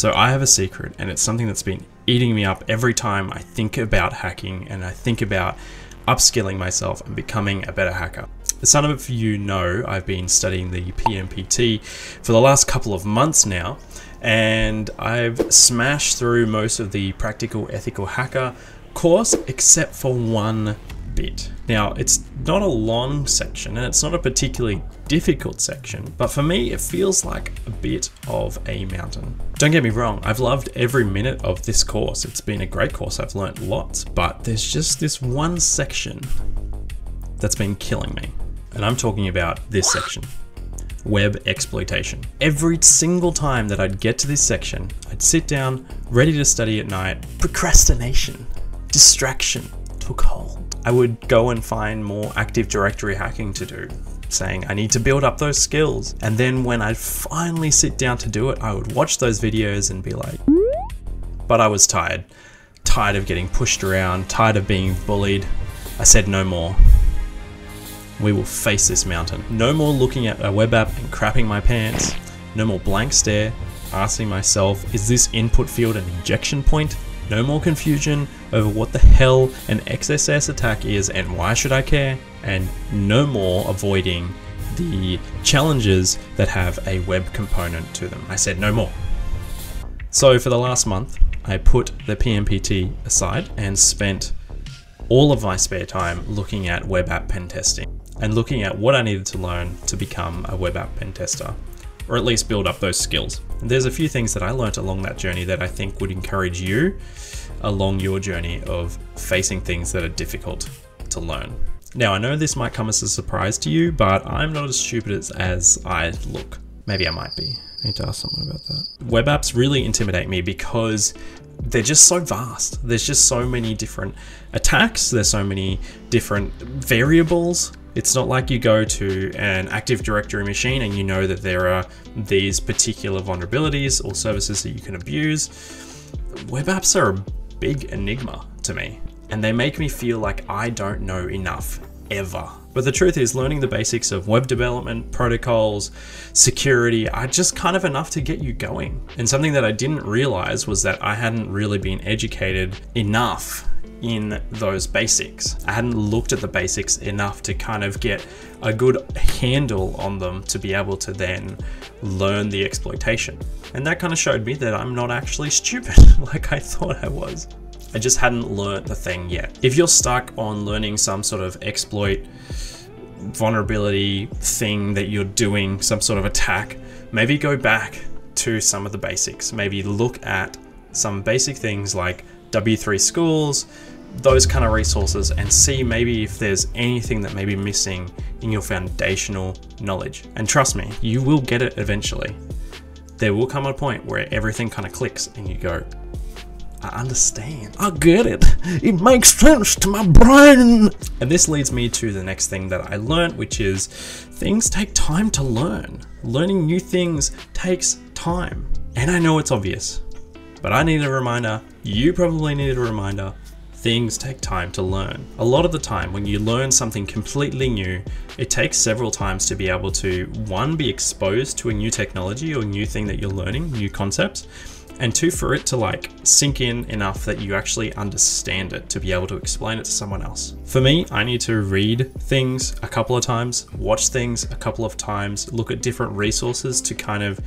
So I have a secret, and it's something that's been eating me up every time I think about hacking and I think about upskilling myself and becoming a better hacker. Some of you know I've been studying the PMPT for the last couple of months now, and I've smashed through most of the Practical Ethical Hacker course except for one bit. Now, it's not a long section and it's not a particularly difficult section, but for me it feels like a bit of a mountain. Don't get me wrong, I've loved every minute of this course. It's been a great course, I've learned lots, but there's just this one section that's been killing me. And I'm talking about this section, web exploitation. Every single time that I'd get to this section, I'd sit down, ready to study at night, procrastination, distraction took hold. I would go and find more Active Directory hacking to do, saying I need to build up those skills. And then when I'd finally sit down to do it, I would watch those videos and be like, but I was tired. Tired of getting pushed around, tired of being bullied. I said no more. We will face this mountain. No more looking at a web app and crapping my pants. No more blank stare, asking myself, is this input field an injection point? No more confusion over what the hell an XSS attack is and why should I care? And no more avoiding the challenges that have a web component to them. I said no more. So for the last month, I put the PMPT aside and spent all of my spare time looking at web app pen testing and looking at what I needed to learn to become a web app pen tester, or at least build up those skills. And there's a few things that I learned along that journey that I think would encourage you along your journey of facing things that are difficult to learn. Now, I know this might come as a surprise to you, but I'm not as stupid as I look. Maybe I might be. I need to ask someone about that. Web apps really intimidate me because they're just so vast. There's just so many different attacks. There's so many different variables. It's not like you go to an Active Directory machine and you know that there are these particular vulnerabilities or services that you can abuse. Web apps are a big enigma to me, and they make me feel like I don't know enough ever. But the truth is, learning the basics of web development, protocols, security are just kind of enough to get you going. And something that I didn't realize was that I hadn't really been educated enough in those basics. I hadn't looked at the basics enough to kind of get a good handle on them to be able to then learn the exploitation. And that kind of showed me that I'm not actually stupid like I thought I was. I just hadn't learned the thing yet. If you're stuck on learning some sort of exploit, vulnerability thing that you're doing, some sort of attack, maybe go back to some of the basics. Maybe look at some basic things like W3Schools, those kind of resources, and see maybe if there's anything that may be missing in your foundational knowledge. And trust me, you will get it eventually. There will come a point where everything kind of clicks and you go, I understand. I get it. It makes sense to my brain. And this leads me to the next thing that I learned, which is things take time to learn. Learning new things takes time. And I know it's obvious, but I need a reminder. You probably need a reminder. Things take time to learn. A lot of the time when you learn something completely new, it takes several times to be able to, one, be exposed to a new technology or new thing that you're learning, new concepts, and two, for it to like sink in enough that you actually understand it to be able to explain it to someone else. For me, I need to read things a couple of times, watch things a couple of times, look at different resources to kind of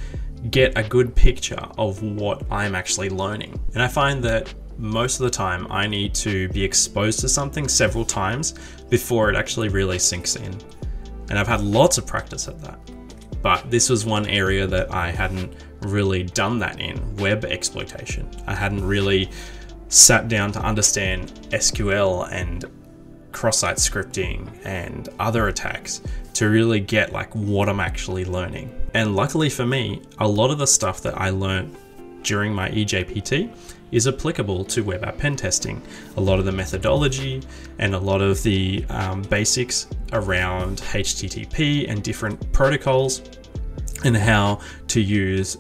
get a good picture of what I'm actually learning. And I find that most of the time I need to be exposed to something several times before it actually really sinks in. And I've had lots of practice at that. But this was one area that I hadn't really done that in, web exploitation. I hadn't really sat down to understand SQL and cross-site scripting and other attacks to really get like what I'm actually learning. And luckily for me, a lot of the stuff that I learned during my EJPT is applicable to web app pen testing. A lot of the methodology and a lot of the basics around HTTP and different protocols and how to use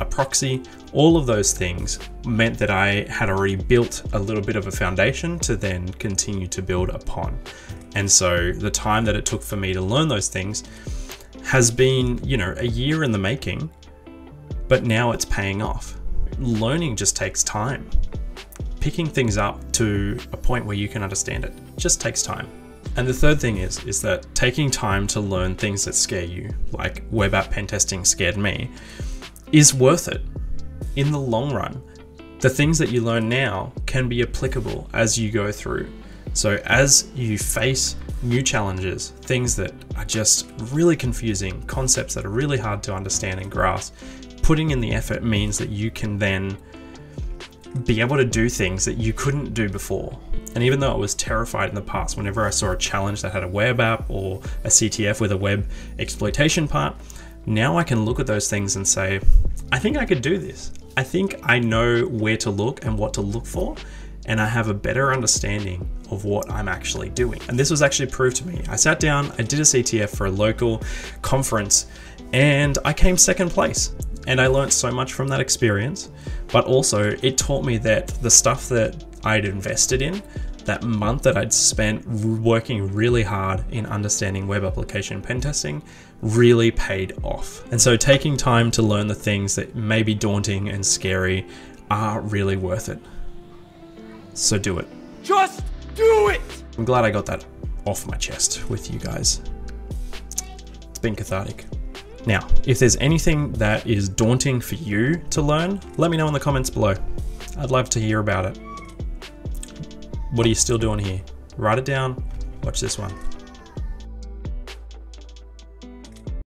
a proxy, all of those things meant that I had already built a little bit of a foundation to then continue to build upon. And so the time that it took for me to learn those things has been, you know, a year in the making, but now it's paying off. learning just takes time. Picking things up to a point where you can understand it just takes time. And the third thing is that taking time to learn things that scare you, like web app pen testing scared me, is worth it in the long run. The things that you learn now can be applicable as you go through. So as you face new challenges, things that are just really confusing, concepts that are really hard to understand and grasp, putting in the effort means that you can then be able to do things that you couldn't do before. And even though I was terrified in the past, whenever I saw a challenge that had a web app or a CTF with a web exploitation part, now I can look at those things and say, I think I could do this. I think I know where to look and what to look for, and I have a better understanding of what I'm actually doing. And this was actually proved to me. I sat down, I did a CTF for a local conference, and I came second place. And I learned so much from that experience, but also it taught me that the stuff that I'd invested in, that month that I'd spent working really hard in understanding web application pen testing, really paid off. And so taking time to learn the things that may be daunting and scary are really worth it. So do it. Just do it! I'm glad I got that off my chest with you guys. It's been cathartic. Now, if there's anything that is daunting for you to learn, let me know in the comments below. I'd love to hear about it. What are you still doing here? Write it down, watch this one.